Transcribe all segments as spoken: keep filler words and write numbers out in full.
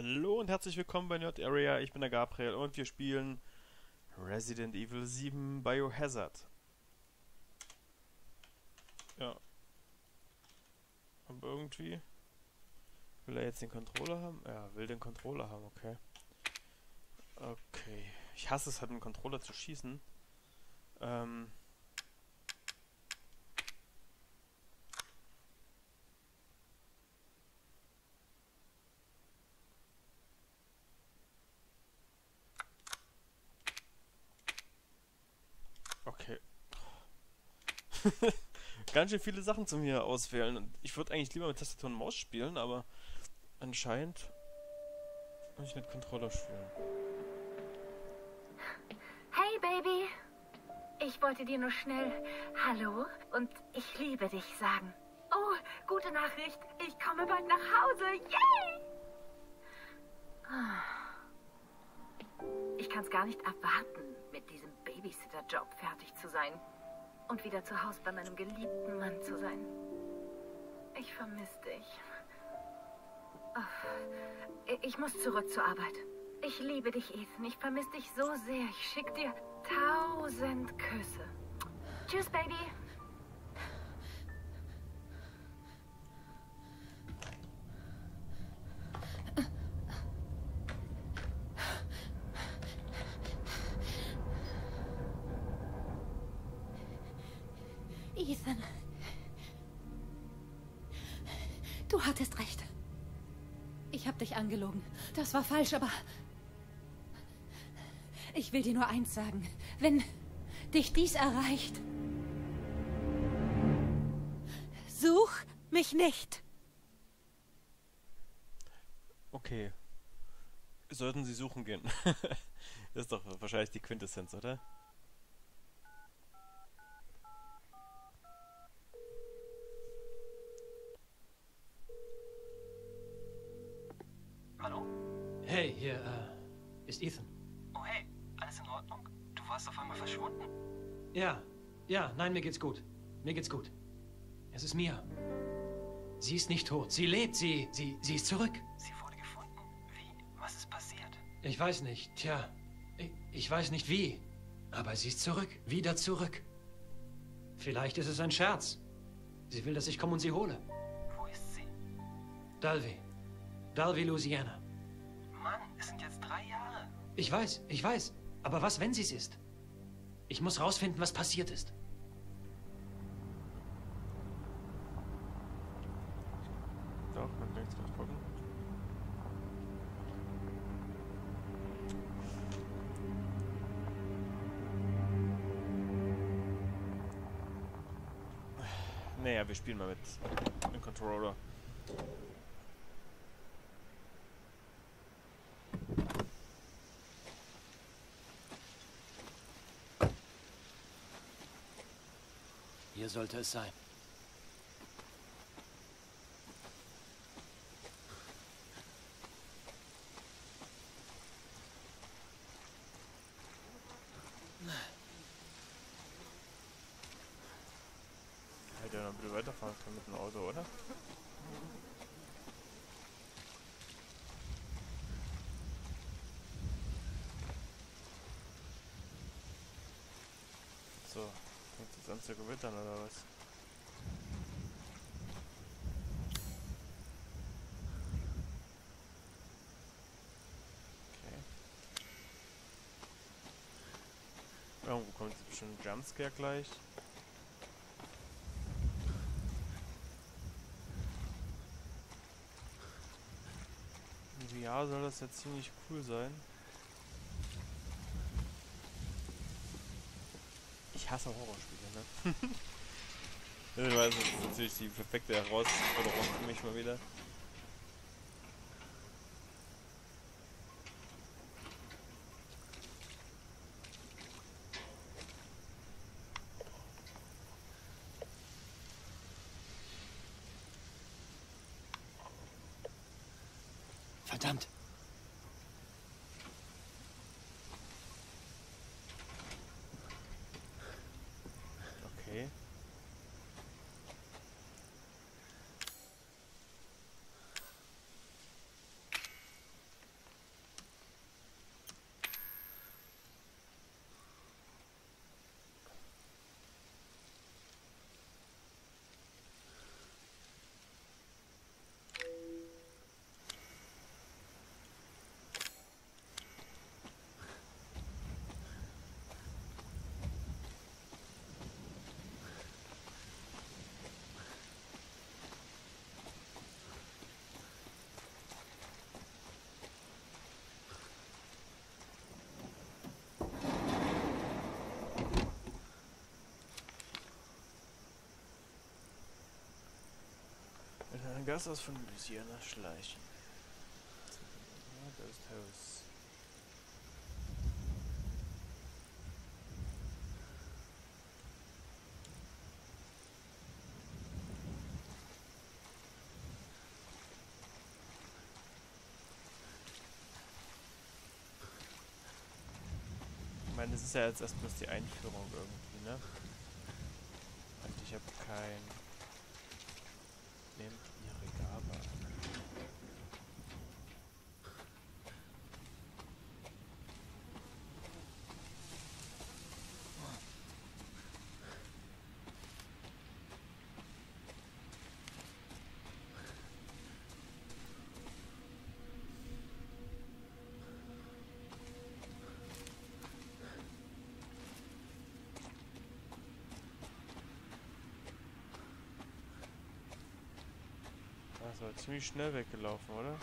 Hallo und herzlich willkommen bei NerdArea, ich bin der Gabriel und wir spielen Resident Evil sieben Biohazard. Ja. Aber irgendwie... Will er jetzt den Controller haben? Ja, will den Controller haben, okay. Okay. Ich hasse es halt, mit dem Controller zu schießen. Ähm... Okay. Ganz schön viele Sachen zu mir auswählen. Und ich würde eigentlich lieber mit Tastatur und Maus spielen, aber anscheinend kann ich mit Controller spielen. Hey Baby! Ich wollte dir nur schnell Hallo und ich liebe dich sagen. Oh, gute Nachricht! Ich komme bald nach Hause! Yay! Ich kann es gar nicht erwarten, mit diesem Babysitter-Job fertig zu sein. Und wieder zu Hause bei meinem geliebten Mann zu sein. Ich vermisse dich. Oh, ich muss zurück zur Arbeit. Ich liebe dich, Ethan. Ich vermisse dich so sehr. Ich schicke dir tausend Küsse. Tschüss, Baby. Ethan, du hattest recht. Ich habe dich angelogen. Das war falsch, aber... Ich will dir nur eins sagen. Wenn dich dies erreicht... Such mich nicht. Okay. Sollten sie suchen gehen. Das ist doch wahrscheinlich die Quintessenz, oder? Hey, hier äh, ist Ethan. Oh hey, alles in Ordnung? Du warst auf einmal verschwunden? Ja, ja, nein, mir geht's gut. Mir geht's gut. Es ist Mia. Sie ist nicht tot, sie lebt, sie, sie, sie ist zurück. Sie wurde gefunden? Wie? Was ist passiert? Ich weiß nicht, tja, ich, ich weiß nicht wie, aber sie ist zurück, wieder zurück. Vielleicht ist es ein Scherz. Sie will, dass ich komme und sie hole. Wo ist sie? Dalvi. Dalvi, Louisiana. Mann, es sind jetzt drei Jahre. Ich weiß, ich weiß. Aber was, wenn sie es ist? Ich muss rausfinden, was passiert ist. Darf man nichts mehr gucken? Naja, wir spielen mal mit dem Controller. Hier sollte es sein. Hätte ja noch ein bisschen weiterfahren können mit dem Auto, oder? So. Fängt jetzt an zu gewittern oder was? Okay. Irgendwo kommt jetzt bestimmt ein Jumpscare gleich. Ja, soll das jetzt ziemlich cool sein. Ich hasse Horrorspiele, ne? Ich weiß, das ist natürlich die perfekte Herausforderung für mich mal wieder. Verdammt! Gasthaus von Louisiana schleichen. Ghost House. Ich meine, das ist ja jetzt erstmal die Einführung irgendwie, ne? Und ich habe kein... Nehmt ihr Regabe. Das war ziemlich schnell weggelaufen, oder?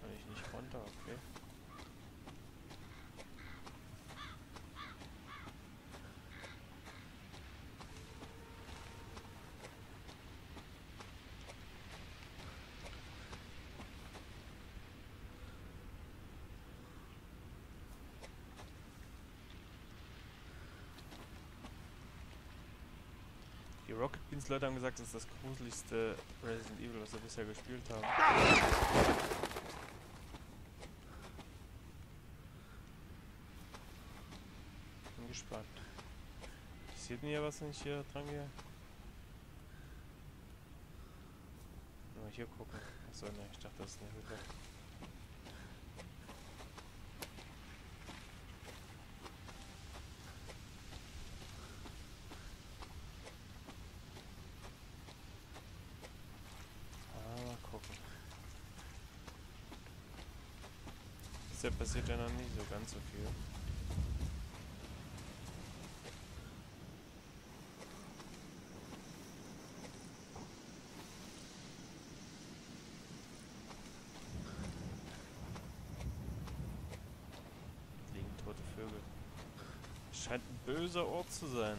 Kann ich nicht runter, okay. Die Rocket Beans Leute haben gesagt, das ist das gruseligste Resident Evil, was wir bisher gespielt haben. Bin gespannt. Passiert mir ja was, wenn ich hier dran gehe? Nur hier gucken. Achso, ne, ich dachte, das ist eine Hütte. Bisher passiert ja noch nicht so ganz so viel. Hier liegen tote Vögel. Scheint ein böser Ort zu sein.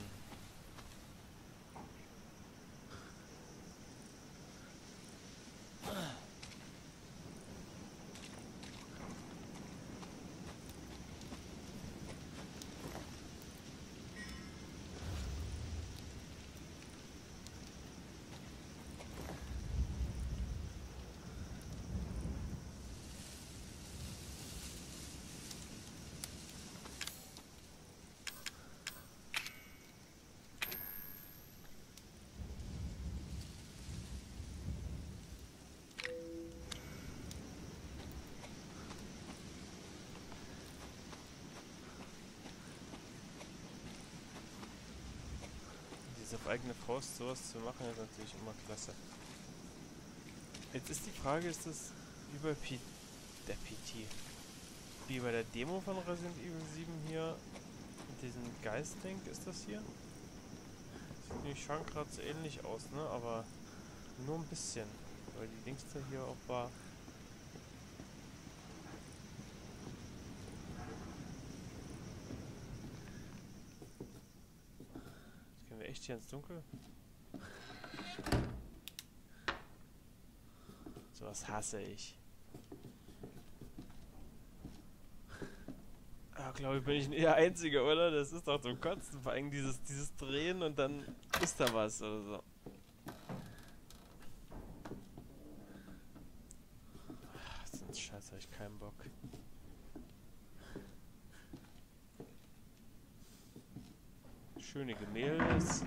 Auf eigene Faust sowas zu machen, ist natürlich immer klasse. Jetzt ist die Frage, ist das wie bei P der P T? Wie bei der Demo von Resident Evil sieben hier mit diesem Geistding, ist das hier? Sieht nämlich schon gerade so ähnlich aus, ne? Aber nur ein bisschen. Weil die Dings da hier auch war. Echt hier ins Dunkel? Sowas hasse ich. Ah, glaube ich, bin ich eher Einziger, oder? Das ist doch zum Kotzen. Vor allem dieses, dieses Drehen und dann ist da was oder so. Ach, sonst scheiße, hab ich keinen Bock. Schöne Gemäldes.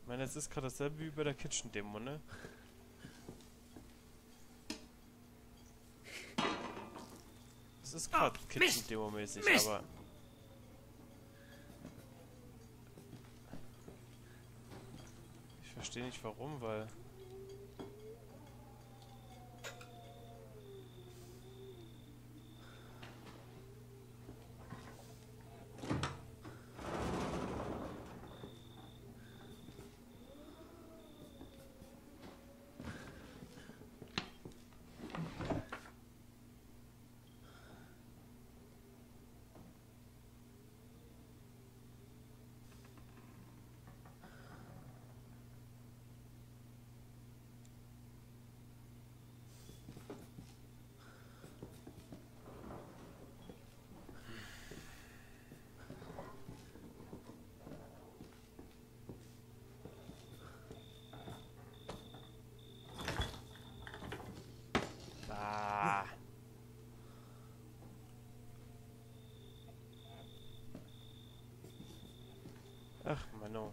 Ich meine, es ist gerade dasselbe wie bei der Kitchen-Demo, ne? Es ist gerade oh, Kitchen-Demo-mäßig, aber... Ich verstehe nicht warum, weil... know.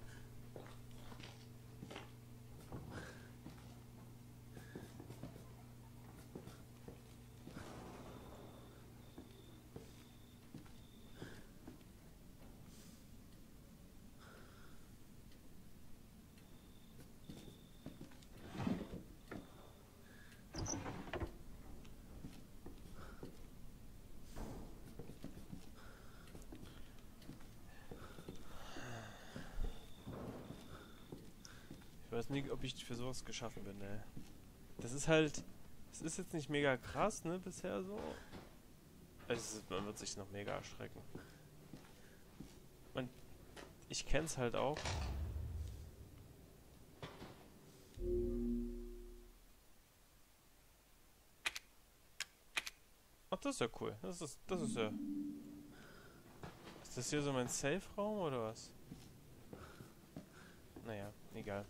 Ich weiß nicht, ob ich für sowas geschaffen bin, ne? Das ist halt... Das ist jetzt nicht mega krass, ne? Bisher so. Also, man wird sich noch mega erschrecken. Man, ich kenn's halt auch. Ach, das ist ja cool. Das ist, das ist ja... Ist das hier so mein Safe-Raum, oder was? Naja, egal.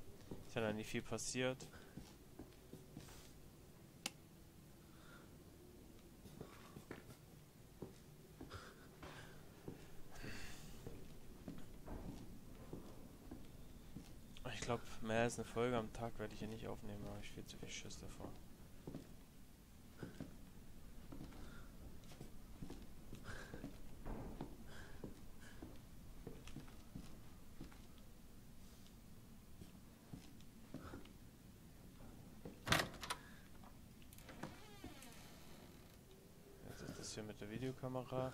Ist ja dann nicht viel passiert. Ich glaube, mehr als eine Folge am Tag werde ich hier nicht aufnehmen, aber ich habe viel zu viel Schiss davor. Mit der Videokamera.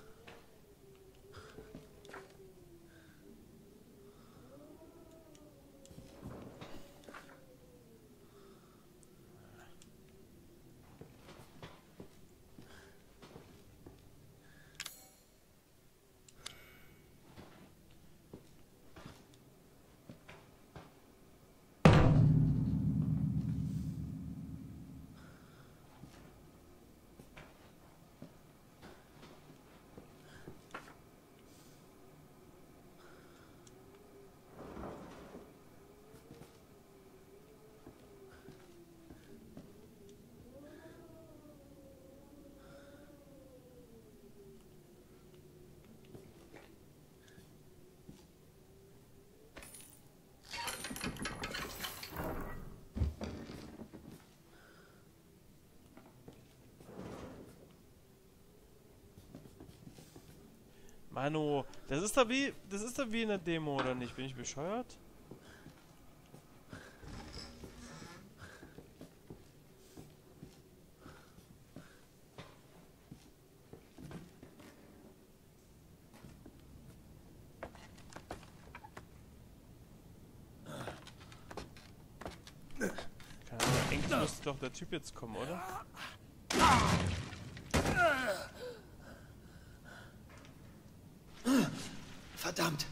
Mano, das ist da wie, das ist da wie in der Demo, oder nicht? Bin ich bescheuert? Keine Ahnung, eigentlich müsste doch der Typ jetzt kommen, oder? Verdammt!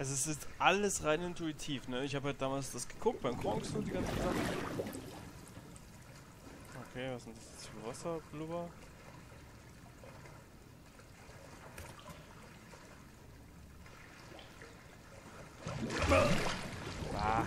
Also es ist alles rein intuitiv, ne? Ich habe halt damals das geguckt beim Kronx und die ganze Sache. Okay, was sind das jetzt für Wasserblubber? Ah.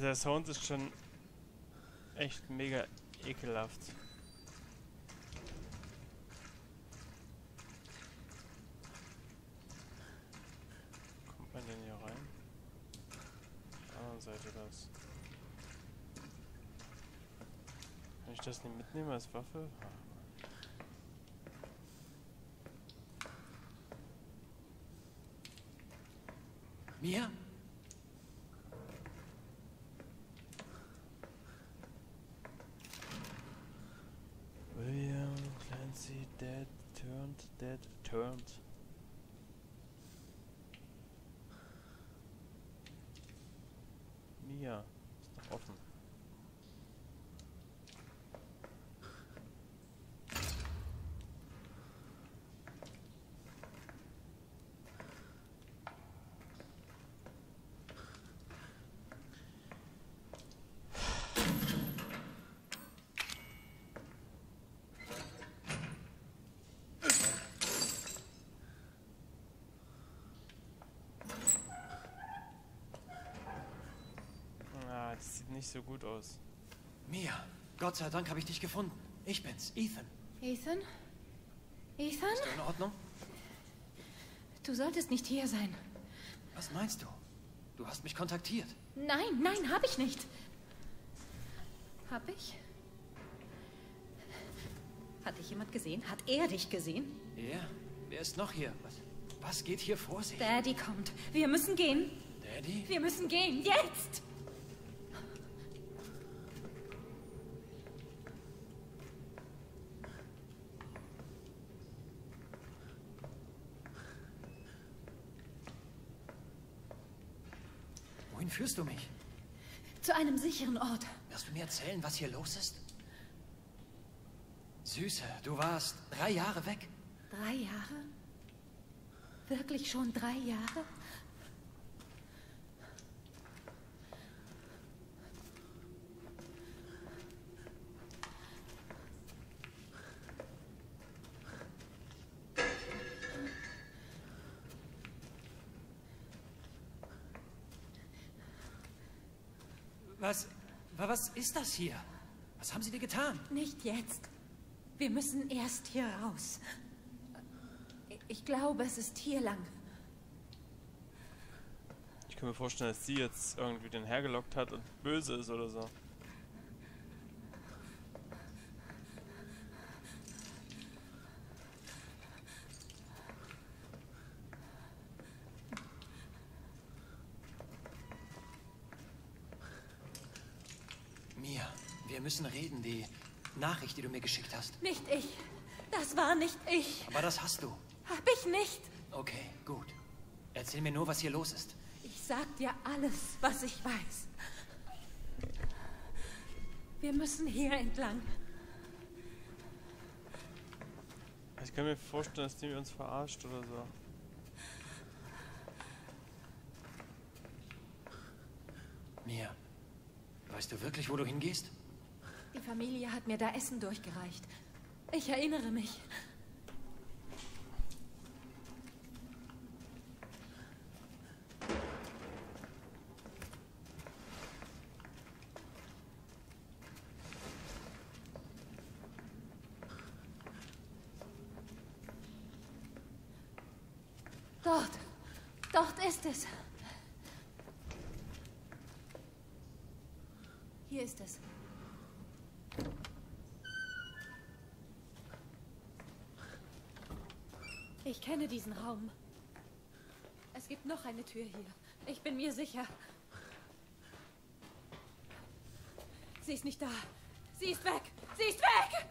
Also der Sound ist schon echt mega ekelhaft. Kommt man denn hier rein? Auf der anderen Seite das. Kann ich das nicht mitnehmen als Waffe? Mia? William Clancy dead, turned, dead, turned. Mia, ist noch offen. Das sieht nicht so gut aus. Mia, Gott sei Dank habe ich dich gefunden. Ich bin's, Ethan. Ethan? Ethan? Ist du in Ordnung? Du solltest nicht hier sein. Was meinst du? Du hast mich kontaktiert. Nein, nein, habe ich nicht. Hab ich? Hat dich jemand gesehen? Hat er dich gesehen? Ja, wer ist noch hier? Was, was geht hier vor sich? Daddy kommt. Wir müssen gehen. Daddy? Wir müssen gehen, jetzt! Führst du mich? Zu einem sicheren Ort. Wirst du mir erzählen, was hier los ist? Süße, du warst drei Jahre weg. Drei Jahre? Wirklich schon drei Jahre? Was, was ist das hier? Was haben sie dir getan? Nicht jetzt. Wir müssen erst hier raus. Ich glaube, es ist hier lang. Ich kann mir vorstellen, dass sie jetzt irgendwie den hergelockt hat und böse ist oder so. Wir müssen reden, die Nachricht, die du mir geschickt hast. Nicht ich. Das war nicht ich. Aber das hast du. Hab ich nicht. Okay, gut. Erzähl mir nur, was hier los ist. Ich sag dir alles, was ich weiß. Wir müssen hier entlang. Ich kann mir vorstellen, dass die uns verarscht oder so. Mia, weißt du wirklich, wo du hingehst? Die Familie hat mir da Essen durchgereicht. Ich erinnere mich. Dort. Dort ist es. Hier ist es. Ich kenne diesen Raum. Es gibt noch eine Tür hier. Ich bin mir sicher. Sie ist nicht da. Sie ist weg. Sie ist weg!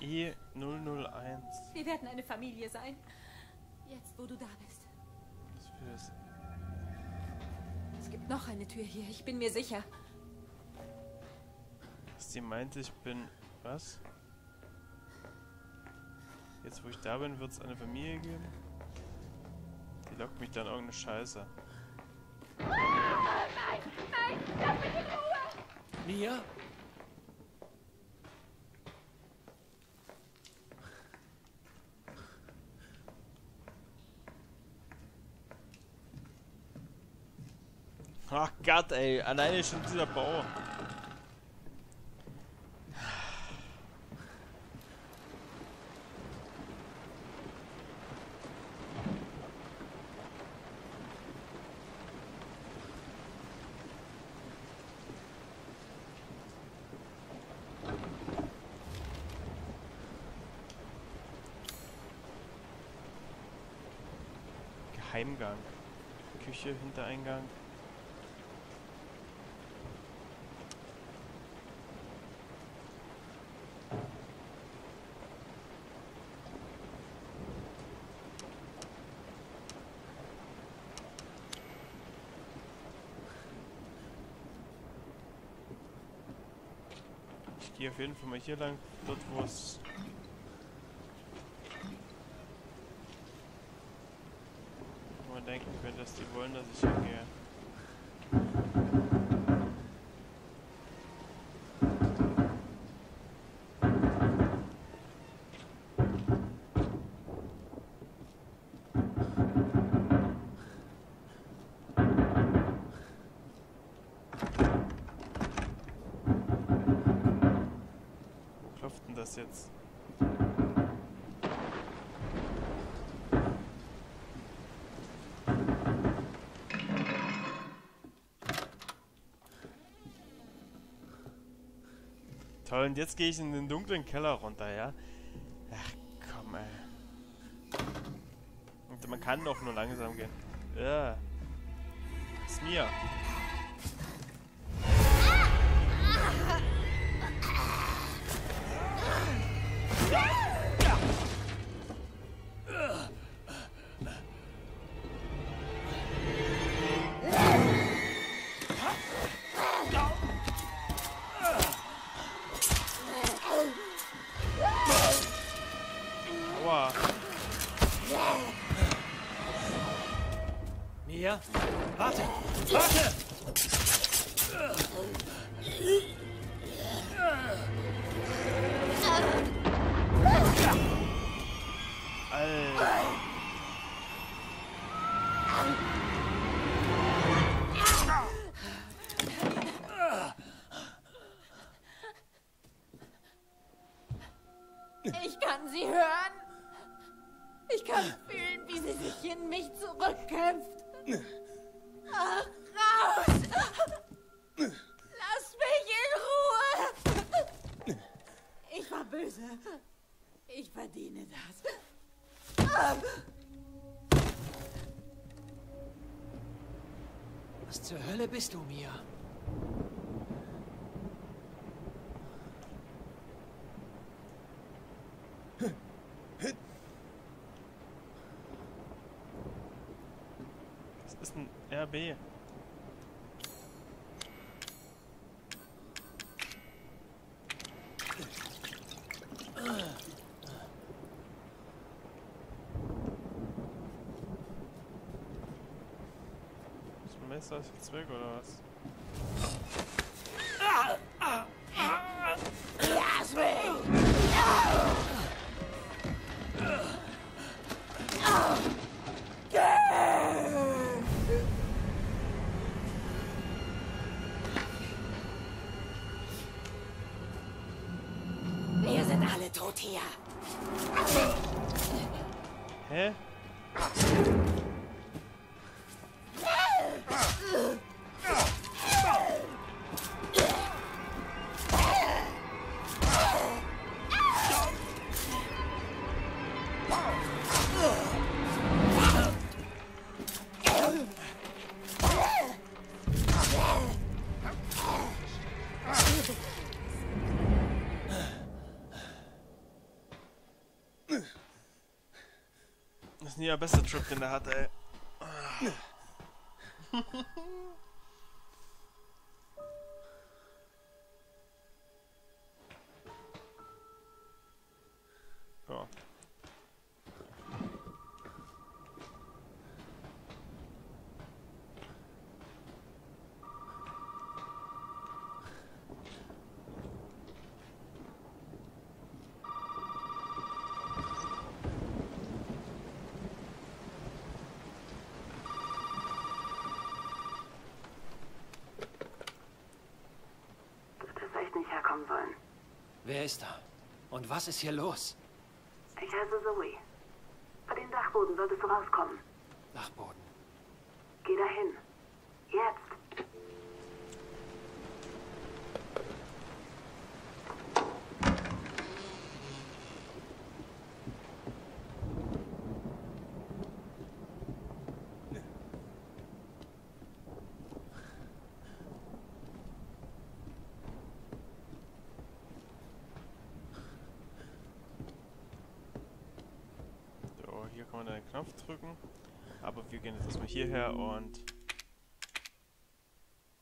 E null null eins. Wir werden eine Familie sein. Jetzt, wo du da bist. Was es gibt noch eine Tür hier. Ich bin mir sicher. Sie meinte, ich bin... Was? Jetzt, wo ich da bin, wird es eine Familie geben. Die lockt mich dann irgendeine Scheiße. Ah, nein, nein, lass mich in Ruhe! Mia? Ach Gott, ey, alleine schon dieser Bau. Heimgang. Küche, Hintereingang. Ich gehe auf jeden Fall mal hier lang, dort wo es... denken könnte, dass die wollen, dass ich hingehe. Wo klopft denn das jetzt? Toll, und jetzt gehe ich in den dunklen Keller runter, ja? Ach, komm, ey. Und man kann doch nur langsam gehen. Ja. Ist mir. Mia, warte, warte! Alter. Ich kann sie hören. Ich kann fühlen, wie sie sich in mich zurückkämpft. Ach, raus! Lass mich in Ruhe! Ich war böse. Ich verdiene das. Was zur Hölle bist du, Mia? Das ist ein R B. Das Messer ist jetzt weg, oder was? Lass mich! Hier. Hä? Ja, bester Trip, den er hat, ey. Ja. ist da? Und was ist hier los? Ich heiße Zoe. Bei dem Dachboden solltest du rauskommen. Dachboden. Geh dahin. Jetzt. Kann man den Knopf drücken, aber wir gehen jetzt erstmal hierher und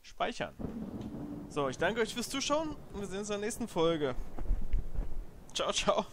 speichern. So, ich danke euch fürs Zuschauen und wir sehen uns in der nächsten Folge. Ciao, ciao.